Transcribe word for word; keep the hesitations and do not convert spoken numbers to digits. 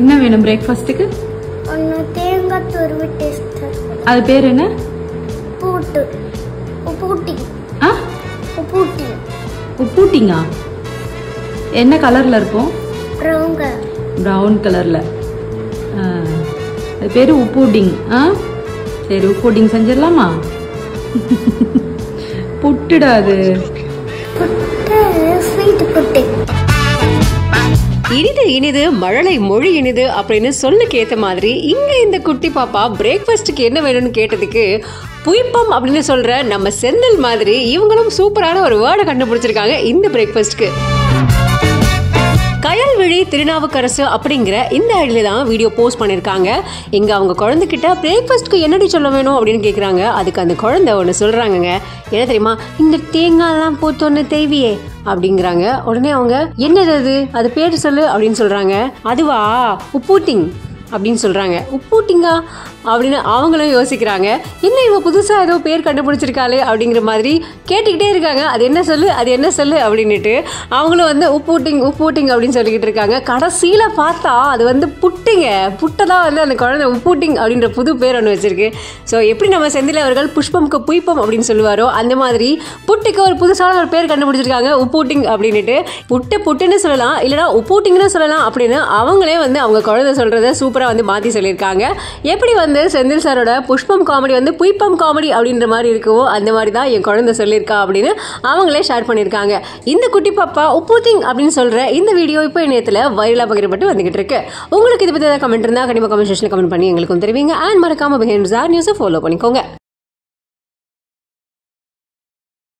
என்ன வேணும் பிரேக்ஃபாஸ்ட்க்கு? ஒன்னு தேங்காய் துருவி டேஸ்டர். அது பேர் என்ன? புட்டு. புட்டி. ஆ? புட்டி. புட்டிங்கா? என்ன கலர்ல இருக்கும்? Brown colour. பிரவுன் கலர்ல. அது பேரு உப்புடிங். ஆ? சரி உப்புடிங் செஞ்சிரலாமா? புட்டுடா அது. புட்டு ஸ்வீட் புட்டு. இனிது இனிது மழலை மொழி இனிது அப்படின்னு சொல்லு கேட்ட மாதிரி இங்கே இந்த குட்டி பாப்பா பிரேக்ஃபாஸ்ட்டுக்கு என்ன வேணும்னு கேட்டதுக்கு புய்ப்பம் அப்படின்னு சொல்கிற நம்ம செந்தில் மாதிரி இவங்களும் சூப்பரான ஒரு வேர்டை கண்டுபிடிச்சிருக்காங்க இந்த பிரேக்ஃபாஸ்ட்டுக்கு. கயல்விழி திருநாவுக்கரசு அப்படிங்கிற இந்த ஐடியில் தான் வீடியோ போஸ்ட் பண்ணியிருக்காங்க. இங்கே அவங்க குழந்தைகிட்ட பிரேக்ஃபாஸ்ட்டுக்கு என்னடி சொல்ல வேணும் அப்படின்னு கேட்குறாங்க. அதுக்கு அந்த குழந்தை ஒன்று சொல்கிறாங்கங்க, என்ன தெரியுமா, இந்த தேங்காய்லாம் போத்தோன்னு தேவியே அப்படிங்கிறாங்க. உடனே அவங்க என்னது அது அது பேர் சொல்லு அப்படின்னு சொல்கிறாங்க. அதுவா உப்பூட்டிங் அப்படின்னு சொல்கிறாங்க. உப்பூட்டிங்கா அப்படின்னு அவங்களும் யோசிக்கிறாங்க. என்ன இவன் புதுசாக ஏதோ பேர் கண்டுபிடிச்சிருக்காளே அப்படிங்கிற மாதிரி கேட்டுக்கிட்டே இருக்காங்க. அது என்ன சொல்லு அது என்ன சொல்லு அப்படின்ட்டு அவங்களும் வந்து உப்பூட்டிங் உப்பூட்டிங் அப்படின்னு சொல்லிக்கிட்டு இருக்காங்க. கடைசியில் பார்த்தா அது வந்து புட்டுங்க. புட்டை தான் வந்து அந்த குழந்தை உப்பூட்டிங் அப்படின்ற புது பேர் ஒன்று வச்சுருக்கு. ஸோ எப்படி நம்ம செந்தில் அவர்கள் புஷ்பம்க்கு புய்ப்பம் அப்படின்னு சொல்லுவாரோ அந்த மாதிரி புட்டுக்கு ஒரு புதுசான ஒரு பேர் கண்டுபிடிச்சிருக்காங்க உப்பூட்டிங் அப்படின்ட்டு. புட்டை புட்டுன்னு சொல்லலாம், இல்லைனா உப்பூட்டிங்னு சொல்லலாம் அப்படின்னு அவங்களே வந்து அவங்க குழந்தை சொல்கிறத சூப்பராக வந்து மாற்றி சொல்லியிருக்காங்க. எப்படி வந்து செந்தில் சாரோட புஷ்பம் காமெடி வந்து புய்ப்பம் காமெடி அப்படின்ற மாதிரி இருக்கவோ அந்த மாதிரி தான் என் குழந்தை சொல்லியிருக்கா அப்படின்னு அவங்களே ஷேர் பண்ணியிருக்காங்க. இந்த குட்டி பாப்பா உப்பூத்திங் அப்படின்னு சொல்கிற இந்த வீடியோ இப்போ இணையத்தில் வைரலாக பகிரப்பட்டு வந்துகிட்டு இருக்கு. உங்களுக்கு இது பற்றி ஏதாவது கமெண்ட் இருந்தால் கண்டிப்பாக கமெண்ட் செக்ஷனில் கமெண்ட் பண்ணி எங்களுக்கும் தெரிவிங்க. அண்ட் மறக்காமல் பிஹைண்ட் நியூஸை ஃபாலோ பண்ணிக்கோங்க.